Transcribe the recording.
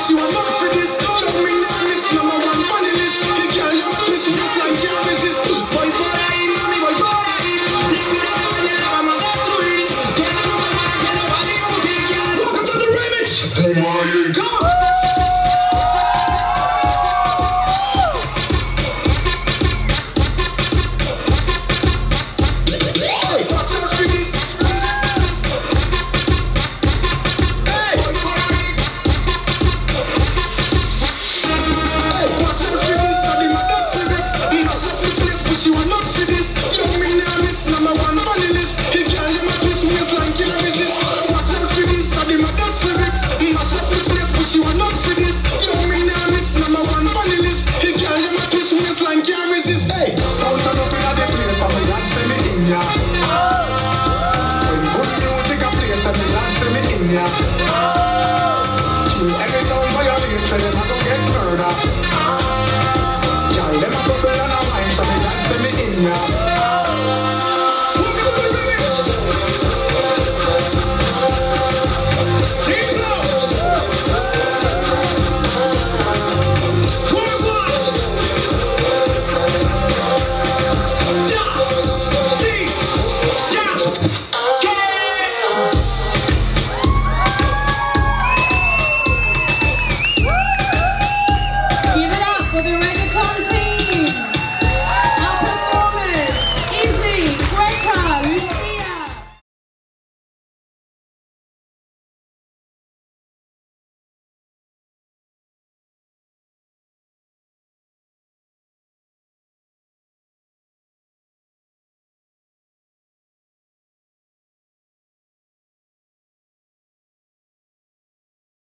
wish you were not for this. All of me now miss number one money list. The girl you miss me just like can't resist. Boy, boy, I ain't money, boy, boy, I ain't money. Let me down when you have my left to read it. Get out of my mind, get out of my big girl. Welcome to the remix. Come on, you go. Every sound violates, and I don't get murdered.